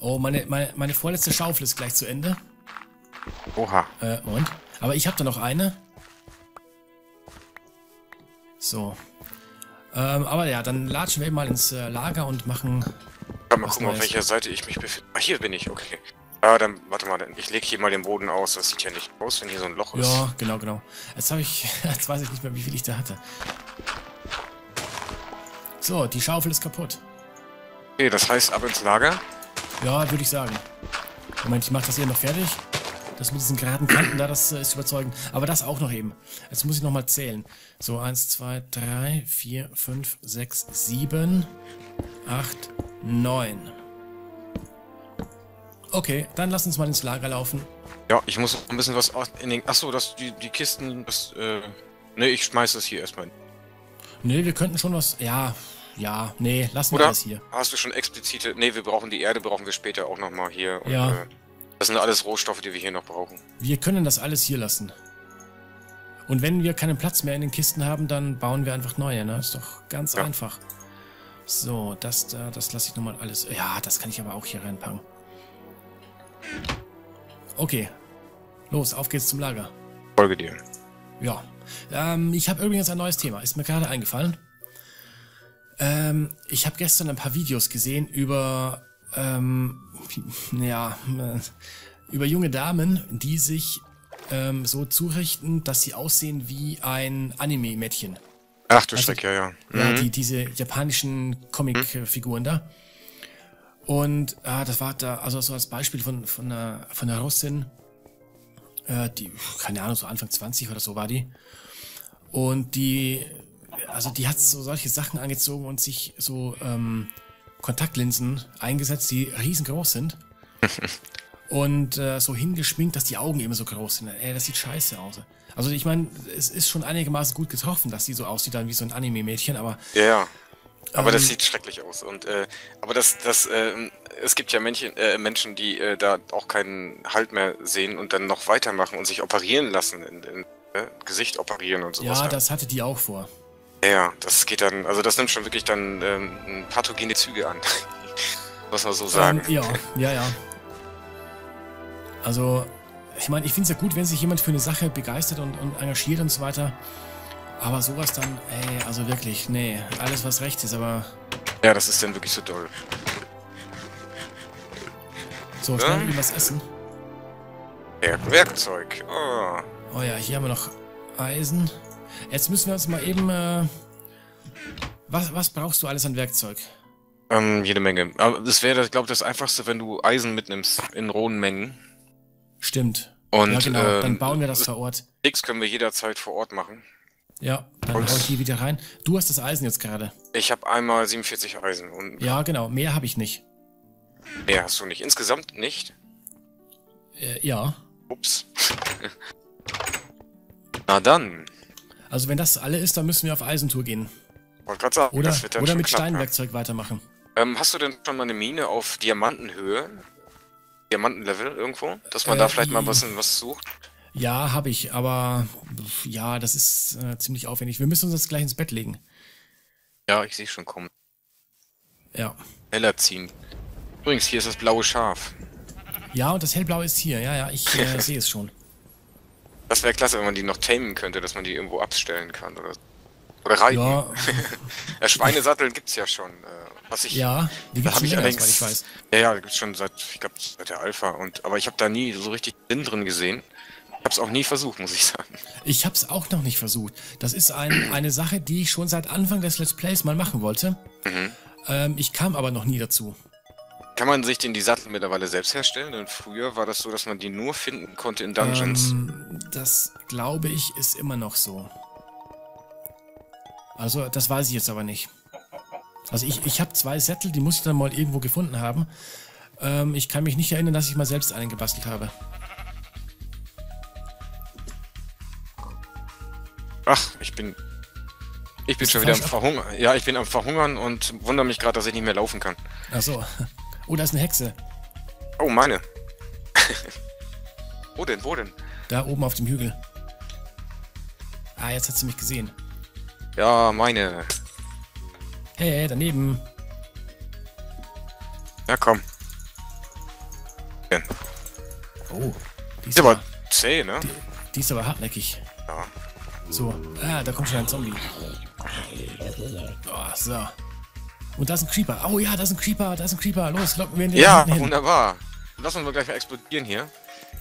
Oh, meine vorletzte Schaufel ist gleich zu Ende. Oha. Moment. Aber ich habe da noch eine. So. Aber ja, dann latschen wir mal ins Lager und machen... Ja, mal gucken, auf welcher Seite ich mich befinde. Ah, hier bin ich, okay. Ah, dann, warte mal, ich lege hier mal den Boden aus. Das sieht ja nicht aus, wenn hier so ein Loch ist. Ja, genau, genau. Jetzt weiß ich nicht mehr, wie viel ich da hatte. So, die Schaufel ist kaputt. Okay, das heißt, ab ins Lager? Ja, würde ich sagen. Moment, ich mache das eben noch fertig. Das mit diesen geraden Kanten da, das ist überzeugend. Aber das auch noch eben. Jetzt muss ich nochmal zählen. So, 1, 2, 3, 4, 5, 6, 7, 8, 9. Okay, dann lass uns mal ins Lager laufen. Ja, ich muss ein bisschen was in den... Achso, die Kisten... Ne, ich schmeiß das hier erstmal. Ne, wir könnten schon was... Ja, nee, lassen wir das hier. Hast du schon explizite... Ne, wir brauchen die Erde, brauchen wir später auch nochmal hier. Und, ja. Das sind alles Rohstoffe, die wir hier noch brauchen. Wir können das alles hier lassen. Und wenn wir keinen Platz mehr in den Kisten haben, dann bauen wir einfach neue, ne? Ist doch ganz einfach. So, das lasse ich nochmal alles... Ja, das kann ich aber auch hier reinpacken. Okay. Los, auf geht's zum Lager. Folge dir. Ja. Ich habe übrigens ein neues Thema. Ist mir gerade eingefallen. Ich habe gestern ein paar Videos gesehen über... über junge Damen, die sich so zurichten, dass sie aussehen wie ein Anime-Mädchen. Ach du Schreck, ja. Ja, diese japanischen Comic-Figuren da. Und das war da, also so als Beispiel von einer Russin, die, keine Ahnung, so Anfang 20 oder so war die. Und die hat so solche Sachen angezogen und sich so, Kontaktlinsen eingesetzt, die riesengroß sind. Und so hingeschminkt, dass die Augen eben so groß sind. Ey, das sieht scheiße aus. Also ich meine, es ist schon einigermaßen gut getroffen, dass sie so aussieht dann wie so ein Anime-Mädchen, aber... Ja, aber das sieht schrecklich aus. Und aber es gibt ja Menschen, die da auch keinen Halt mehr sehen und dann noch weitermachen und sich operieren lassen, Gesicht operieren und sowas. Ja, das hatte die auch vor. Ja, das geht dann, also das nimmt schon wirklich dann pathogene Züge an, muss man so sagen. Ja. Also, ich meine, ich finde es ja gut, wenn sich jemand für eine Sache begeistert und engagiert und so weiter, aber sowas dann, ey, also wirklich, nee, alles was recht ist, aber... Ja, das ist dann wirklich so doll. So, schnell was essen. Werkzeug, oh ja, hier haben wir noch Eisen... Jetzt müssen wir uns mal eben, was brauchst du alles an Werkzeug? Jede Menge. Aber das wäre, glaube ich, das Einfachste, wenn du Eisen mitnimmst in rohen Mengen. Stimmt. Und ja, genau. Dann bauen wir das vor Ort. Sticks können wir jederzeit vor Ort machen. Ja, dann hau ich hier wieder rein. Du hast das Eisen jetzt gerade. Ich habe einmal 47 Eisen. Und ja, genau. Mehr habe ich nicht. Mehr hast du nicht. Insgesamt nicht? Ja. Ups. Na dann. Also wenn das alle ist, dann müssen wir auf Eisentour gehen. Wollte gerade sagen, das wird dann oder schon mit Steinwerkzeug weitermachen. Hast du denn schon mal eine Mine auf Diamantenhöhe? Diamantenlevel irgendwo? Dass man da vielleicht mal was sucht? Ja, habe ich, aber ja, das ist ziemlich aufwendig. Wir müssen uns jetzt gleich ins Bett legen. Ja, ich sehe schon kommen. Ja. Heller ziehen. Übrigens, hier ist das blaue Schaf. Ja, und das hellblaue ist hier. Ja, ich sehe es schon. Das wäre klasse, wenn man die noch tamen könnte, dass man die irgendwo abstellen kann oder so. Oder reiten. Ja, Schweinesattel gibt's ja schon. Die gibt's schon länger, weil ich weiß. Ja, die gibt's schon seit, ich glaube, seit der Alpha. Aber ich habe da nie so richtig Sinn drin gesehen. Ich hab's auch nie versucht, muss ich sagen. Ich hab's auch noch nicht versucht. Das ist eine Sache, die ich schon seit Anfang des Let's Plays mal machen wollte. Ich kam aber noch nie dazu. Kann man sich die Sattel mittlerweile selbst herstellen? Denn früher war das so, dass man die nur finden konnte in Dungeons. Das, glaube ich, ist immer noch so. Also, das weiß ich jetzt aber nicht. Also, ich habe 2 Sättel, die muss ich dann mal irgendwo gefunden haben. Ich kann mich nicht erinnern, dass ich mal selbst einen gebastelt habe. Ach, ich bin schon wieder am Verhungern. Ja, ich bin am Verhungern und wundere mich gerade, dass ich nicht mehr laufen kann. Ach so. Oh, da ist eine Hexe. Oh, meine. Wo denn, wo denn? Da oben auf dem Hügel. Ah, jetzt hat sie mich gesehen. Ja, meine. Hey, daneben. Ja, komm. 10. Oh, die ist aber zäh, ne? Die ist aber hartnäckig. Ja. So, da kommt schon ein Zombie. Oh, so. Und da ist ein Creeper. Oh ja, da ist ein Creeper, da ist ein Creeper. Los, locken wir ihn. Ja, wunderbar. Lass uns mal gleich mal explodieren hier.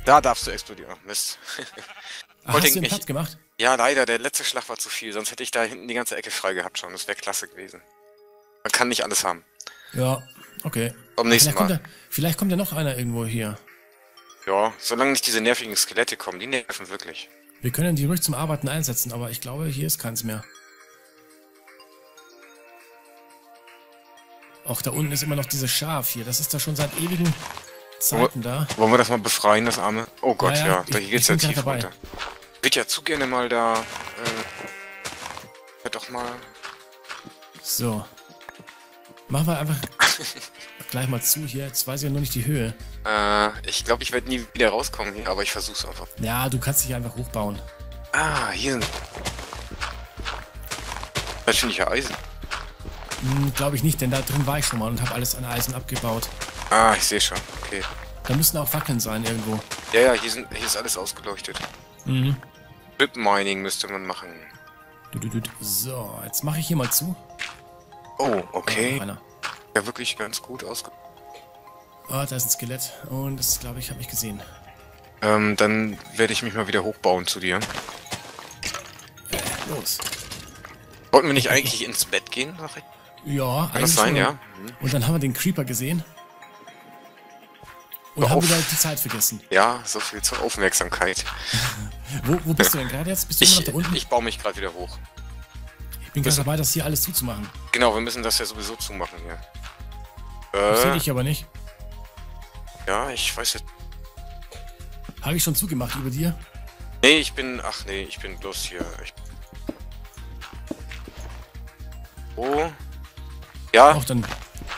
Da darfst du explodieren. Oh, Mist. Hast du den Platz gemacht? Ja, leider. Der letzte Schlag war zu viel. Sonst hätte ich da hinten die ganze Ecke frei gehabt schon. Das wäre klasse gewesen. Man kann nicht alles haben. Ja, okay. Am nächsten Mal. Vielleicht kommt ja noch einer irgendwo hier. Ja, solange nicht diese nervigen Skelette kommen. Die nerven wirklich. Wir können die ruhig zum Arbeiten einsetzen, aber ich glaube, hier ist keins mehr. Auch da unten ist immer noch dieses Schaf hier. Das ist da schon seit ewigen Zeiten da. Wollen wir das mal befreien, das arme? Oh Gott, naja, ja. Da hier geht's ja tief runter. Ich würde ja zu gerne mal da... doch mal... So. Machen wir einfach gleich mal zu hier. Jetzt weiß ich ja nur nicht die Höhe. Ich glaube, ich werde nie wieder rauskommen hier, aber ich versuch's einfach. Ja, du kannst dich einfach hochbauen. Ah, hier sind... Natürlich ja Eisen. Hm, glaube ich nicht, denn da drin war ich schon mal und habe alles an Eisen abgebaut. Ah, ich sehe schon. Okay. Da müssen auch Fackeln sein irgendwo. Ja, ja, hier ist alles ausgeleuchtet. Mhm. Strip Mining müsste man machen. So, jetzt mache ich hier mal zu. Oh, okay. Ja, wirklich ganz gut ausgeleuchtet. Ah, da ist ein Skelett. Und das, glaube ich, habe ich gesehen. Dann werde ich mich mal wieder hochbauen zu dir. Los. Wollten wir nicht eigentlich ins Bett gehen? Ja, kann das sein, ja. Und dann haben wir den Creeper gesehen. Und haben wieder die Zeit vergessen. Ja, so viel zur Aufmerksamkeit. Wo bist du denn gerade jetzt? Bist du immer noch da unten? Ich baue mich gerade wieder hoch. Ich bin gerade dabei, das hier alles zuzumachen. Genau, wir müssen das ja sowieso zumachen hier. Das sehe ich aber nicht. Ja, ich weiß jetzt. Habe ich schon zugemacht über dir? Nee, ich bin. Ach nee, ich bin bloß hier. Oh. Ja. Auch dann.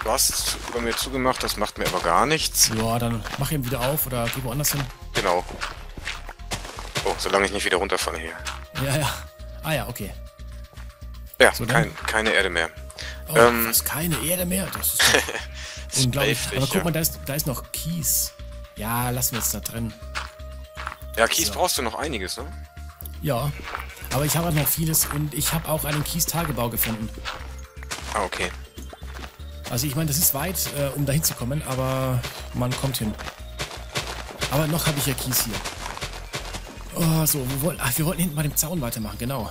Du hast über mir zugemacht, das macht mir aber gar nichts. Ja, dann mach ihn wieder auf oder geh woanders hin. Genau. Oh, solange ich nicht wieder runterfalle hier. Ja, ja. Ah ja, okay. Ja, so, keine Erde mehr. Oh, das ist keine Erde mehr? Das ist doch unglaublich. Aber guck mal, da ist noch Kies. Ja, lassen wir es da drin. Ja, Kies brauchst du noch einiges, ne? Ja, aber ich habe halt noch vieles und ich habe auch einen Kies-Tagebau gefunden. Ah, okay. Also ich meine, das ist weit, um da hinzukommen, aber man kommt hin. Aber noch habe ich ja Kies hier. Oh, so, wir wollten hinten bei dem Zaun weitermachen, genau.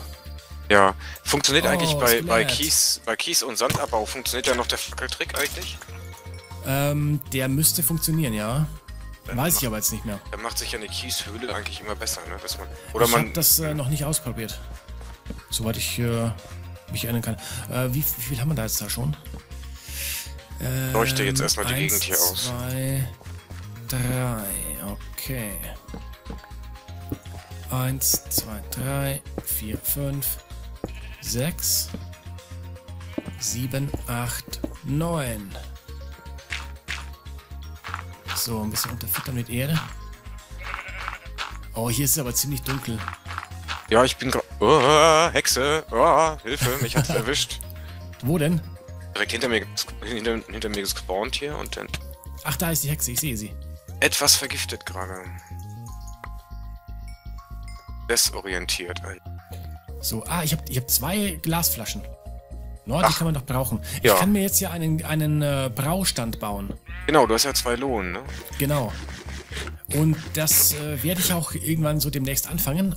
Ja, funktioniert eigentlich bei Kies und Sandabbau, funktioniert ja noch der Fackeltrick eigentlich? Der müsste funktionieren, ja. Weiß ich aber jetzt nicht mehr. Da macht sich ja eine Kieshöhle eigentlich immer besser, ne? Dass man, oder ich habe das noch nicht ausprobiert. Soweit ich mich erinnern kann. Wie viel haben wir da jetzt da schon? Leuchte jetzt erstmal die Gegend hier aus. 1, 2, 3, okay. 1, 2, 3, 4, 5, 6, 7, 8, 9. So, ein bisschen unterfüttern mit Erde. Oh, hier ist es aber ziemlich dunkel. Ja, ich bin gerade... Oh, Hexe! Oh, Hilfe, mich hat's erwischt. Wo denn? Direkt hinter mir gespawnt hier und dann... Ach, da ist die Hexe, ich sehe sie. Etwas vergiftet gerade. Desorientiert. So, ich hab 2 Glasflaschen. No, die kann man doch brauchen. Ja. Ich kann mir jetzt hier einen Braustand bauen. Genau, du hast ja 2 Lohn, ne? Genau. Und das werde ich auch irgendwann so demnächst anfangen.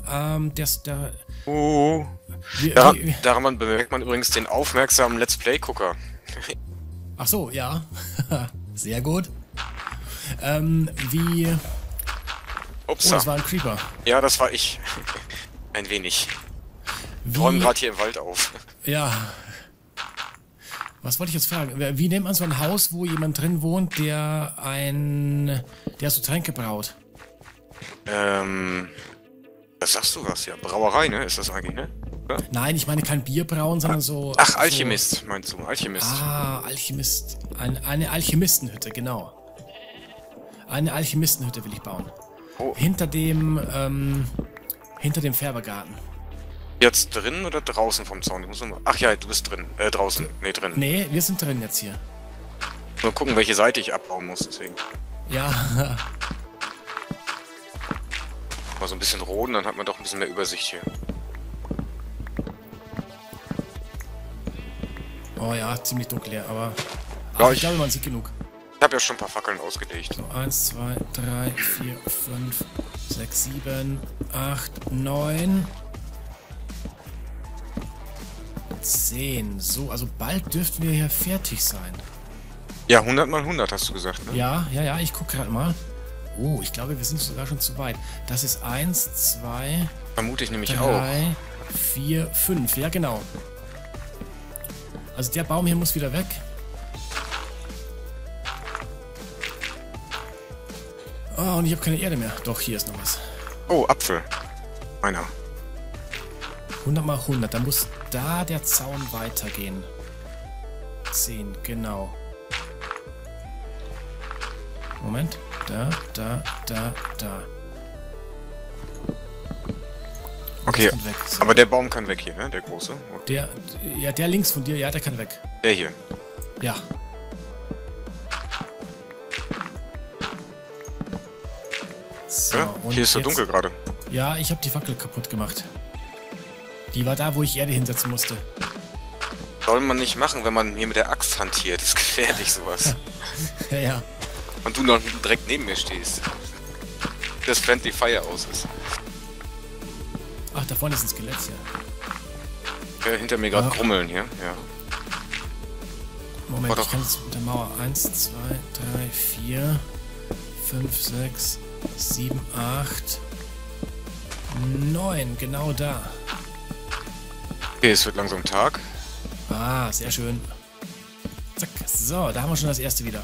Daran bemerkt man übrigens den aufmerksamen Let's Play-Gucker. Ach so, ja. Sehr gut. Upsa. Oh, das war ein Creeper. Ja, das war ich. Ein wenig. Wir räumen gerade hier im Wald auf. Ja. Was wollte ich jetzt fragen? Wie nennt man so ein Haus, wo jemand drin wohnt, der so Tränke braut? Das sagst du was, ja. Brauerei, ne? Ist das eigentlich, ne? Oder? Nein, ich meine kein Bier brauen, sondern so... Ach, Alchemist, meinst du? Alchemist. Ah, Alchemist. Eine Alchemistenhütte, genau. Eine Alchemistenhütte will ich bauen. Oh. Hinter dem Färbergarten. Jetzt drin oder draußen vom Zaun? Ach ja, du bist drin. Draußen. Nee, drin. Nee, wir sind drin jetzt hier. Mal gucken, welche Seite ich abbauen muss, deswegen. Ja. Mal so ein bisschen roden, dann hat man doch ein bisschen mehr Übersicht hier. Oh ja, ziemlich dunkel, aber... Ach, ja, ich glaube, man sieht genug. Ich habe ja schon ein paar Fackeln ausgelegt. So, 1, 2, 3, 4, 5, 6, 7, 8, 9... 10. So, also bald dürften wir hier fertig sein. Ja, 100 mal 100 hast du gesagt, ne? Ja, ja, ja, ich gucke gerade mal. Oh, ich glaube, wir sind sogar schon zu weit. Das ist 1, 2... Vermute ich nämlich auch. 3, 4, 5. Ja, genau. Also der Baum hier muss wieder weg. Oh, und ich habe keine Erde mehr. Doch, hier ist noch was. Oh, Apfel. Einer. 100 mal 100. Dann muss da der Zaun weitergehen. 10, genau. Moment. Da, da, da, da. Okay, so. Aber der Baum kann weg hier, ne? Der große. Der, ja, der links von dir, ja, der kann weg. Der hier. Ja. So, ja, hier ist so dunkel gerade. Ja, ich habe die Fackel kaputt gemacht. Die war da, wo ich Erde hinsetzen musste. Soll man nicht machen, wenn man hier mit der Axt hantiert. Das ist gefährlich, sowas. Ja, ja. Und du noch direkt neben mir stehst. Das Friendly Fire aus ist. Ach, da vorne ist ein Skelett, ja. Ja, hinter mir gerade krummeln hier, ja. Moment, ich kann es mit der Mauer. 1, 2, 3, 4, 5, 6, 7, 8, 9, genau da. Okay, es wird langsam Tag. Ah, sehr schön. Zack, so, da haben wir schon das erste wieder.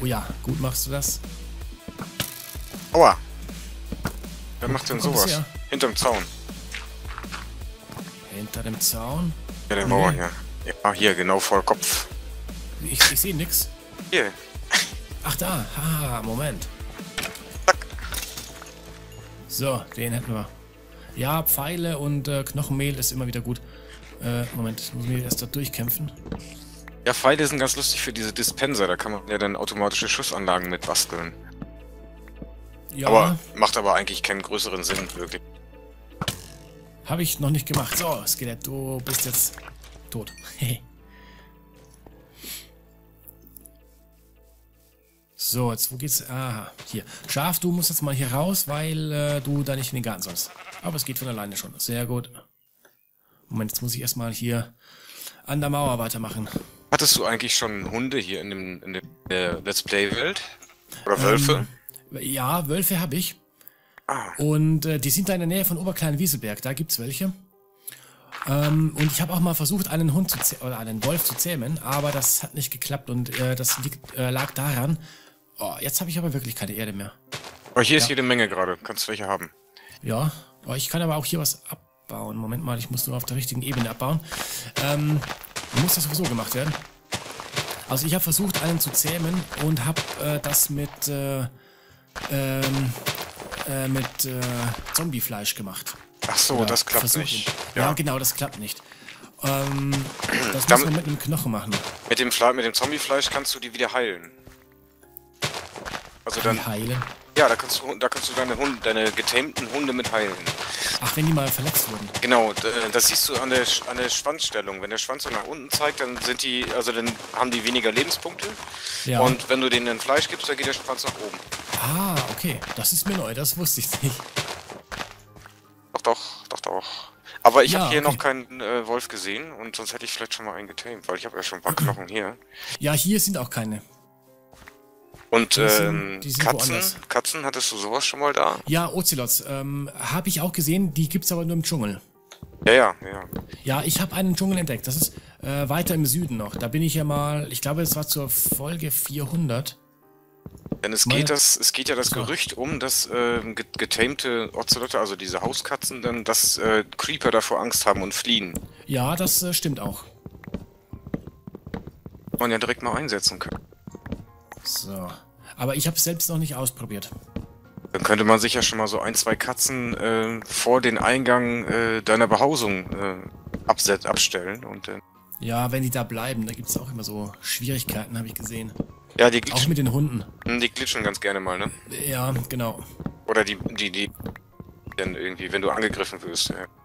Oh ja, gut machst du das. Aua. Wer macht denn sowas? Ja. Hinterm Zaun. Hinter dem Zaun? Ja, der Mauer hier. Ja, hier, genau vor Kopf. Ich sehe nix. Hier. Ach da, ah, Moment. Zack. So, den hätten wir. Ja, Pfeile und Knochenmehl ist immer wieder gut. Moment, ich muss mich erst da durchkämpfen. Ja, Pfeile sind ganz lustig für diese Dispenser, da kann man ja dann automatische Schussanlagen mit basteln. Ja. Aber macht aber eigentlich keinen größeren Sinn, wirklich. Habe ich noch nicht gemacht. So, Skelett, du bist jetzt tot. So, jetzt, wo geht's? Aha, hier. Schaf, du musst jetzt mal hier raus, weil du da nicht in den Garten sollst. Aber es geht von alleine schon. Sehr gut. Moment, jetzt muss ich erstmal hier an der Mauer weitermachen. Hattest du eigentlich schon Hunde hier in der Let's Play-Welt? Oder Wölfe? Ja, Wölfe habe ich. Ah. Und die sind da in der Nähe von Oberkleinwieselberg. Da gibt es welche. Und ich habe auch mal versucht, einen Hund zu oder einen Wolf zu zähmen, aber das hat nicht geklappt und das lag daran. Oh, jetzt habe ich aber wirklich keine Erde mehr. Aber hier ist jede Menge gerade. Kannst du welche haben? Ja, oh, ich kann aber auch hier was abbauen. Moment mal, ich muss nur auf der richtigen Ebene abbauen. Muss das sowieso gemacht werden. Also ich habe versucht, einen zu zähmen und habe das mit Zombiefleisch gemacht. Ach so, oder das klappt nicht. Ja. Ja, genau, das klappt nicht. Das muss man mit einem Knochen machen. Mit dem Zombiefleisch kannst du die wieder heilen. Also dann heilen? Ja, da kannst du deine getamten Hunde mit heilen. Ach, wenn die mal verletzt wurden. Genau, das siehst du an der Schwanzstellung. Wenn der Schwanz so nach unten zeigt, dann sind die, also dann haben die weniger Lebenspunkte. Ja. Und wenn du denen dann Fleisch gibst, dann geht der Schwanz nach oben. Ah, okay. Das ist mir neu, das wusste ich nicht. Doch, doch, doch, doch. Aber ich habe hier noch keinen Wolf gesehen und sonst hätte ich vielleicht schon mal einen getamed, weil ich habe ja schon ein paar Knochen hier. Ja, hier sind auch keine. Und die sind Katzen, hattest du sowas schon mal da? Ja, Ocelots, habe ich auch gesehen, die gibt's aber nur im Dschungel. Ja, ja, ja. Ja, ich habe einen Dschungel entdeckt, das ist weiter im Süden noch. Da bin ich ja mal, ich glaube, es war zur Folge 400. Denn es geht ja das Gerücht um, dass getamte Ozelotte, also diese Hauskatzen, dann dass Creeper davor Angst haben und fliehen. Ja, das stimmt auch. Man ja direkt mal einsetzen können. So. Aber ich habe es selbst noch nicht ausprobiert. Dann könnte man sich ja schon mal so ein, zwei Katzen vor den Eingang deiner Behausung abstellen. Und, ja, wenn die da bleiben, da gibt es auch immer so Schwierigkeiten, habe ich gesehen. Ja, die auch mit den Hunden. Die glitschen ganz gerne mal, ne? Ja, genau. Oder die, denn irgendwie, wenn du angegriffen wirst, ja.